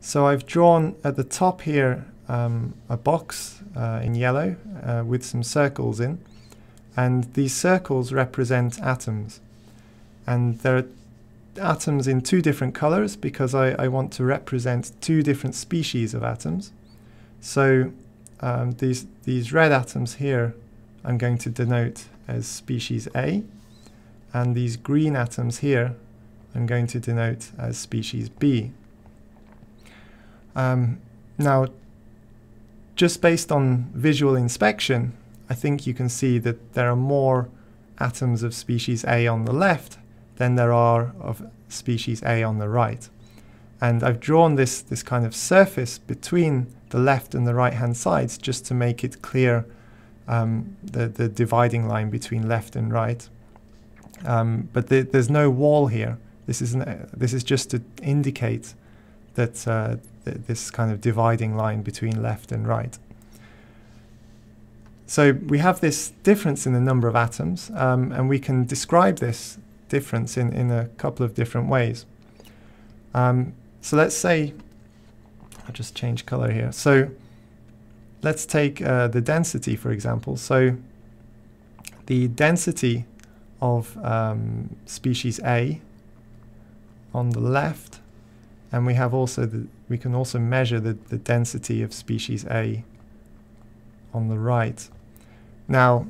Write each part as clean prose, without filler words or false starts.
So I've drawn at the top here a box in yellow with some circles in, and these circles represent atoms. And there are atoms in two different colors because I want to represent two different species of atoms. So these red atoms here I'm going to denote as species A, and these green atoms here I'm going to denote as species B. Now, just based on visual inspection, I think you can see that there are more atoms of species A on the left than there are of species A on the right. And I've drawn this kind of surface between the left and the right-hand sides just to make it clear the dividing line between left and right. But there's no wall here. This is just to indicate that this kind of dividing line between left and right. So we have this difference in the number of atoms, and we can describe this difference in a couple of different ways. So let's say, I'll just change color here. So let's take the density, for example. So the density of species A on the left, and we have also we can also measure the density of species A on the right. Now,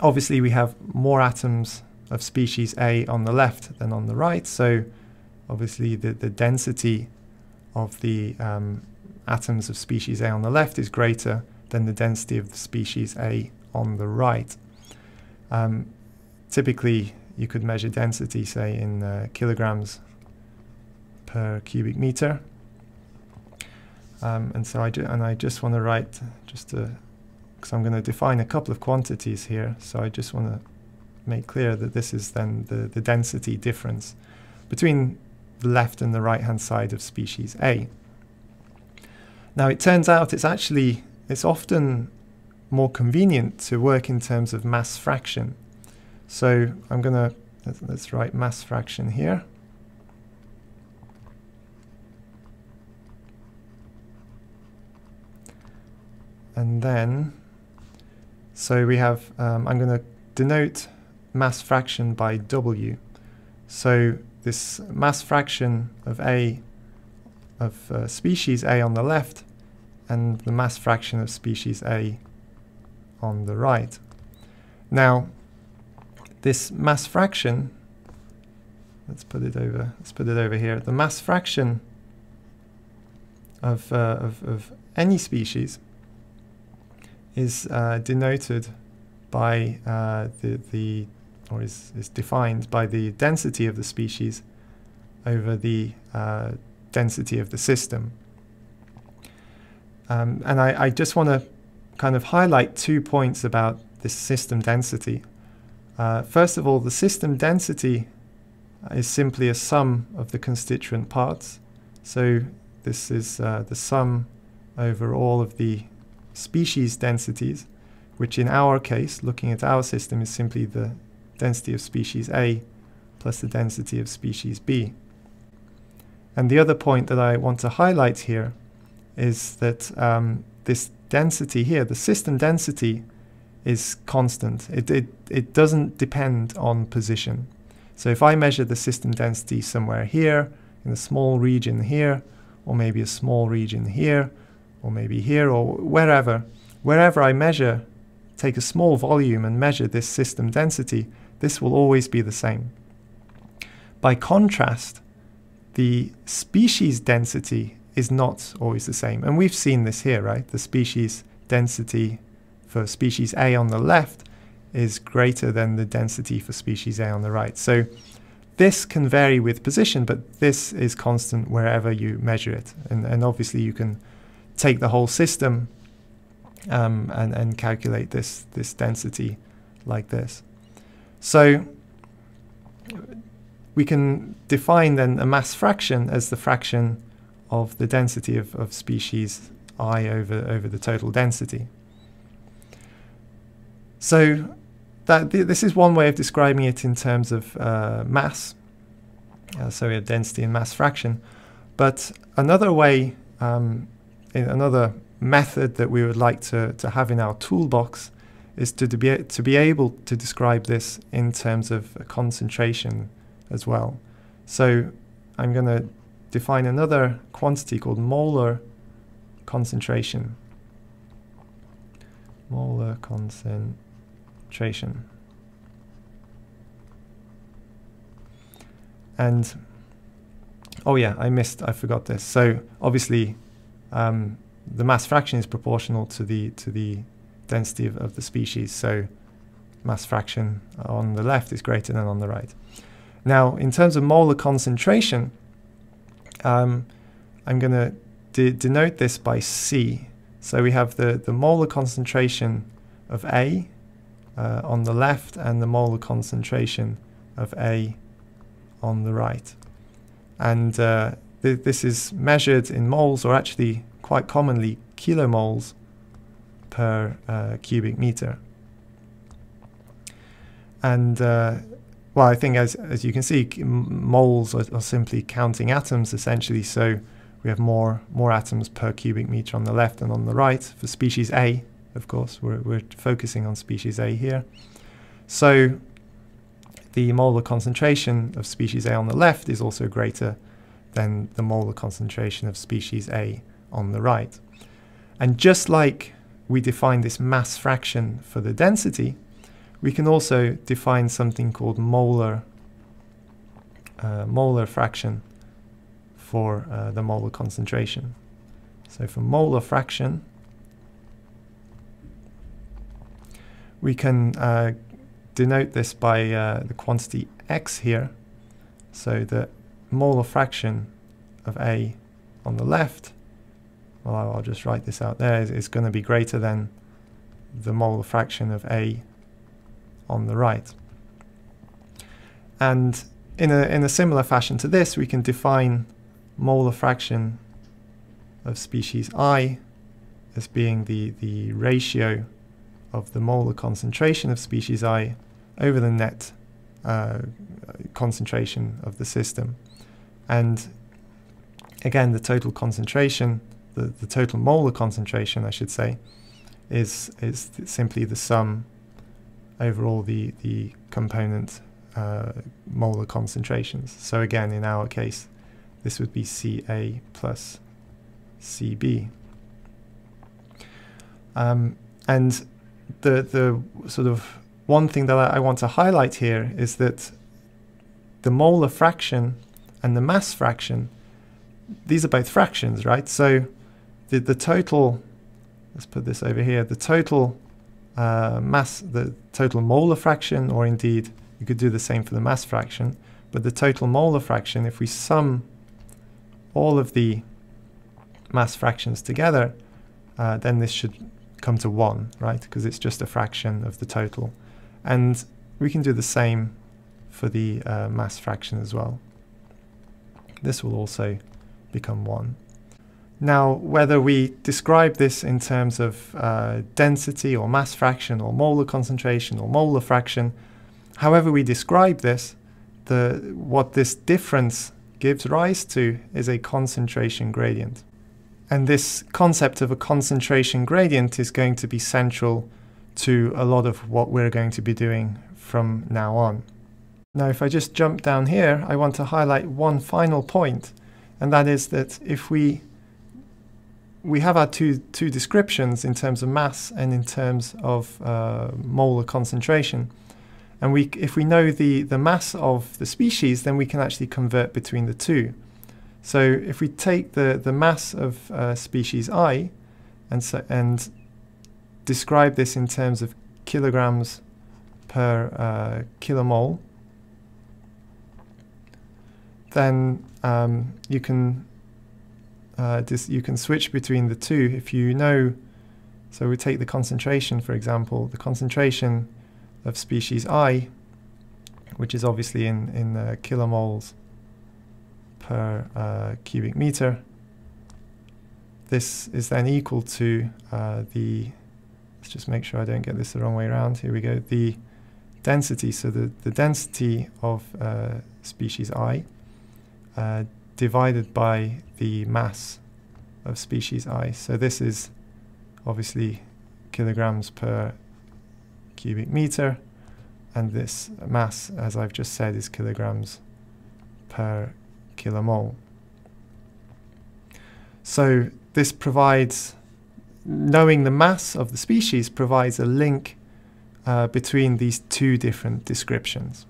obviously we have more atoms of species A on the left than on the right, so obviously the density of the atoms of species A on the left is greater than the density of the species A on the right. Typically, you could measure density, say, in kilograms per cubic meter. And so I just want to write, because I'm going to define a couple of quantities here, so I just want to make clear that this is then the density difference between the left and the right-hand side of species A. Now, it turns out it's often more convenient to work in terms of mass fraction. So I'm going to, let's write mass fraction here. And then, so we have, I'm going to denote mass fraction by W. So this mass fraction of A, of species A on the left, and the mass fraction of species A on the right. Now, this mass fraction, let's put it over here. The mass fraction of any species is denoted by is defined by the density of the species over the density of the system. And I just want to kind of highlight 2 points about this system density. First of all, the system density is simply a sum of the constituent parts. So this is the sum over all of the species densities, which in our case, looking at our system, is simply the density of species A plus the density of species B. And the other point that I want to highlight here is that this density here, the system density, is constant. It doesn't depend on position. So if I measure the system density somewhere here, in a small region here, or maybe a small region here, or maybe here, or wherever I measure, take a small volume and measure this system density, this will always be the same. By contrast, the species density is not always the same. And we've seen this here, right? The species density for species A on the left is greater than the density for species A on the right. So this can vary with position, but this is constant wherever you measure it. And obviously you can take the whole system and calculate this density like this. So we can define then a mass fraction as the fraction of the density of species I over the total density. So this is one way of describing it in terms of mass, so we have density and mass fraction. But another way, another method that we would like to have in our toolbox is to be able to describe this in terms of concentration as well. So I'm going to define another quantity called molar concentration. Molar concentration. And, oh yeah, I forgot this. So obviously the mass fraction is proportional to the density of the species, so mass fraction on the left is greater than on the right. Now, in terms of molar concentration, I'm going to denote this by C. So we have the molar concentration of A on the left and the molar concentration of A on the right. And this is measured in moles, or actually quite commonly kilomoles per cubic meter. And well, I think as you can see, moles are simply counting atoms essentially, so we have more atoms per cubic meter on the left and on the right for species A. Of course, we're focusing on species A here. So the molar concentration of species A on the left is also greater than the molar concentration of species A on the right. And just like we define this mass fraction for the density, we can also define something called molar fraction for the molar concentration. So for molar fraction, we can denote this by the quantity x here. So the molar fraction of A on the left, well, I'll just write this out there, is going to be greater than the molar fraction of A on the right. And in a similar fashion to this, we can define molar fraction of species I as being the ratio of the molar concentration of species I over the net concentration of the system. And again, the total concentration, the total molar concentration, I should say, is simply the sum over all the component molar concentrations. So again, in our case, this would be CA plus CB. And the sort of one thing that I want to highlight here is that the molar fraction and the mass fraction, these are both fractions, right? So the total, let's put this over here, the total the total molar fraction, or indeed you could do the same for the mass fraction, but the total molar fraction, if we sum all of the mass fractions together, then this should come to 1, right? Because it's just a fraction of the total. And we can do the same for the mass fraction as well. This will also become 1. Now, whether we describe this in terms of density or mass fraction or molar concentration or molar fraction, however we describe this, what this difference gives rise to is a concentration gradient. And this concept of a concentration gradient is going to be central to a lot of what we're going to be doing from now on. Now, if I just jump down here, I want to highlight one final point, and that is that if we have our two descriptions in terms of mass and in terms of molar concentration. And if we know the mass of the species, then we can actually convert between the two. So if we take the mass of species I and describe this in terms of kilograms per kilomole, then you can switch between the two. If you know, so we take the concentration, for example, the concentration of species I, which is obviously in kilomoles per cubic meter. This is then equal to let's just make sure I don't get this the wrong way around, here we go, the density, so the density of species I divided by the mass of species I. So this is obviously kilograms per cubic meter, and this mass, as I've just said, is kilograms per kilomole. So this provides, knowing the mass of the species provides a link between these two different descriptions.